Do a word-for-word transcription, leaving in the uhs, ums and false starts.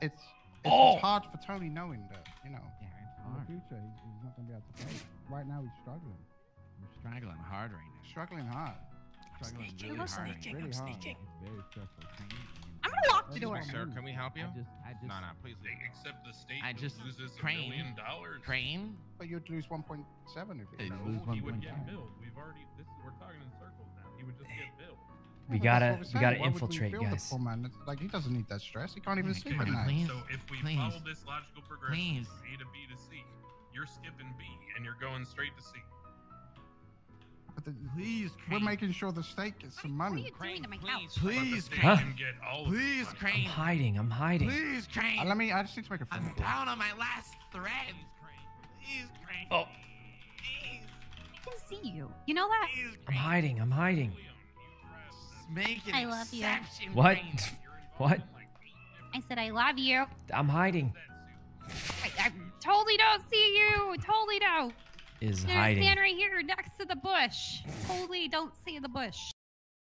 it's, it's, oh. it's hard for Tony knowing that, you know. Yeah, it's hard. In the future, he's not going to be able to play. Right now, he's struggling. I'm struggling hard right now. Struggling hard. I'm struggling sneaking, really I'm hard. sneaking, really I'm hard. sneaking. It's very stressful. I'm going to lock the door. Sir, can we help you? I just, I just, no, no, please leave. Except the state I just loses crane, a million dollars. Crane? But you'd lose one point seven if you know. No, he would get billed. We've already, this, we're talking in circles now. He would just get billed. We gotta, we gotta infiltrate, guys. Man? Like, he doesn't need that stress. He can't even sleep at night. So if we please. follow this logical progression from A to B to C, you're skipping B and you're going straight to C. But the, please, Crane. We're making sure the state gets some money. What are you Crane, doing to my please, house? Please, Crane. Huh? Get all please, Crane. I'm hiding. I'm hiding. Please, Crane. Uh, let me. I just need to make a phone call. I'm down on my last thread. Please, Crane. Please, Crane. Oh. Please. I can see you. You know that? Please, I'm hiding. I'm hiding. Make an I love you. What? What? I said I love you. I'm hiding. I, I totally don't see you. Totally don't. Is There's hiding. Stand right here next to the bush. Totally don't see the bush.